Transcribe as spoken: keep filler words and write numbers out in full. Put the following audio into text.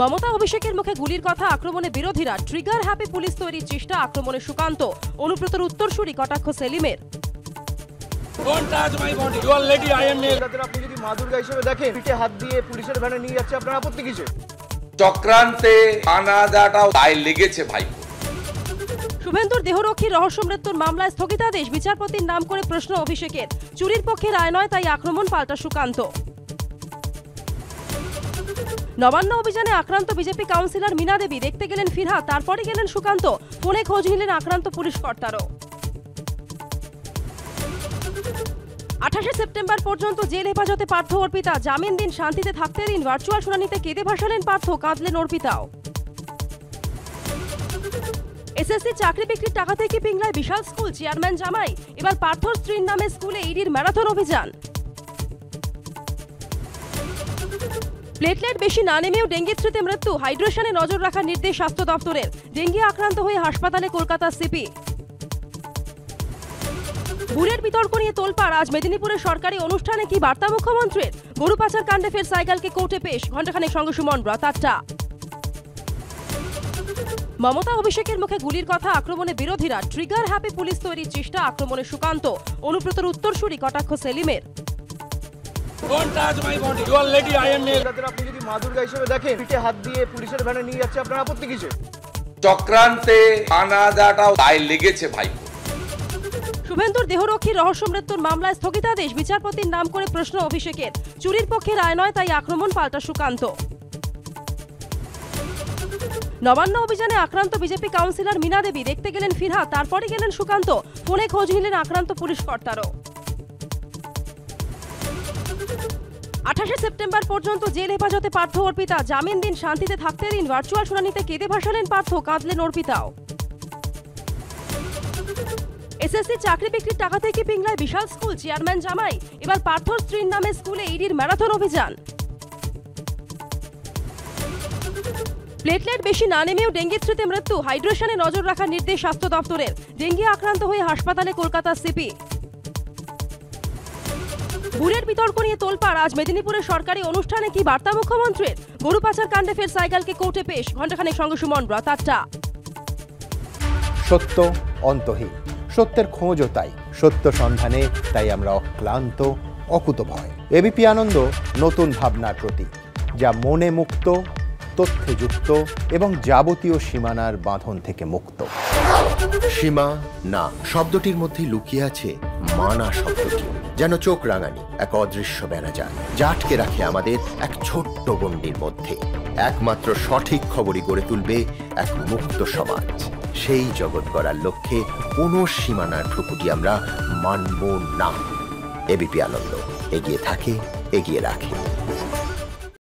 মমতা অভিষেকের মুখে গুলির কথা আক্রমণে বিরোধীরা, ট্রিগার হ্যাপি পুলিশ তৈরির চেষ্টা, আক্রমণে সুকান্ত, অনুব্রতর উত্তরসূরি কটাক্ষ সেলিমের। চক্রান্তে ভাই শুভেন্দুর দেহরক্ষী রহস্য মৃত্যুর মামলায় স্থগিতাদেশ, বিচারপতির নাম করে প্রশ্ন অভিষেকের, চুরির পক্ষে রায় নয় তাই আক্রমণ পাল্টা সুকান্ত। নবান্ন অভিযানে আক্রান্ত বিজেপি কাউন্সিলর মীনা দেবী, দেখতে গেলেন ফিরহাদ, তারপরে গেলেন সুকান্ত, ফোনে খোঁজ নিলেন আক্রান্ত পুলিশ কর্তারও। আঠাশে সেপ্টেম্বর পর্যন্ত জেল হেফাজতে পার্থ অর্পিতা, জামিন দিন, শান্তিতে থাকতে দিন, ভার্চুয়াল শুনানিতে কেঁদে ভাসালেন পার্থ, কাঁদলেন অর্পিতাও। এসএসসি চাকরি বিক্রির টাকা থেকে পিংলায় বিশাল স্কুল, চেয়ারম্যান জামাই, এবার পার্থর স্ত্রীর নামে স্কুলে ইডির ম্যারাথন অভিযান। প্লেটলেট বেশি না নেমেও ডেঙ্গি থ্রিতে মৃত্যু, হাইড্রেশনে নজর রাখার নির্দেশ স্বাস্থ্য দপ্তরের, ডেঙ্গি আক্রান্ত হয়ে হাসপাতালে কলকাতার সিপি। বুড়ের বিতর্ক নিয়ে তোলপাড়, আজ মেদিনীপুরের সরকারি অনুষ্ঠানে কি বার্তা মুখ্যমন্ত্রীর, গরু পাচার কাণ্ডে ফের সাইকেলকে কোর্টে পেশ, ঘণ্টাখানেক সঙ্গে সুমন ব্রত। আটটা মমতা অভিষেকের মুখে গুলির কথা আক্রমণে বিরোধীরা, ট্রিগার হ্যাপি পুলিশ তৈরির চেষ্টা, আক্রমণে সুকান্ত, অনুব্রতর উত্তরসূরি কটাক্ষ সেলিমের। চক্রান্তে লেগেছে ভাই। শুভেন্দুর দেহরক্ষী রহস্য মৃত্যুর মামলায় স্থগিতাদেশ, বিচারপতির নাম করে প্রশ্ন অভিষেকের, চুরির পক্ষে রায় নয় তাই আক্রমণ পাল্টা সুকান্ত। নবান্ন অভিযানে আক্রান্ত বিজেপি কাউন্সিলর মীনা দেবী, দেখতে গেলেন ফিরহাদ, তারপরে গেলেন সুকান্ত, ফোনে খোঁজ নিলেন আক্রান্ত পুলিশ কর্তারও। আঠাশে সেপ্টেম্বর পর্যন্ত জেল হেফাজতে পার্থ অর্পিতা, জামিন দিন, শান্তিতে থাকতে দিন, ভার্চুয়াল শুনানিতে কেঁদে ভাসালেন পার্থ, কাঁদলেন অর্পিতাও। এসএসসি চাকরি বিক্রির টাকা থেকে পিংলায় বিশাল স্কুল, চেয়ারম্যান জামাই, এবার পার্থর স্ত্রীর নামে স্কুলে ইডির ম্যারাথন অভিযান। প্লেটলেট বেশি না নেমেও ডেঙ্গি থ্রিতে মৃত্যু, হাইড্রেশনে নজর রাখার নির্দেশ স্বাস্থ্য দপ্তরের, ডেঙ্গি আক্রান্ত হয়ে হাসপাতালে কলকাতার সিপি। বুড়ের বিতর্ক নিয়ে তোলপাড়, আজ মেদিনীপুরের সরকারি অনুষ্ঠানে কি বার্তা মুখ্যমন্ত্রীর, গরু পাচার কাণ্ডে ফের সাইকেলকে কোর্টে পেশ, ঘণ্টাখানেক সঙ্গে সুমন ব্রত। আটটা সত্য অন্তহীন, সত্যের খোঁজও তাই, সত্য সন্ধানে তাই আমরা অক্লান্ত, অকুতভয়। এবিপি আনন্দ নতুন ভাবনার প্রতীক, যা মনে মুক্ত, তথ্যে যুক্ত এবং যাবতীয় সীমানার বাঁধন থেকে মুক্ত। সীমা না শব্দটির মধ্যে লুকিয়ে আছে মানা শব্দটি, যেন চোখ রাঙানি এক অদৃশ্য ব্যানাজাল, যা আটকে রাখে আমাদের এক ছোট্ট গণ্ডির মধ্যে। একমাত্র সঠিক খবরই গড়ে তুলবে এক মুক্ত সমাজ। সেই জগৎ গড়ার লক্ষ্যে কোনো সীমানার ঠুকুটি আমরা মানব না। এবিপি আনন্দ এগিয়ে থাকে, এগিয়ে রাখে।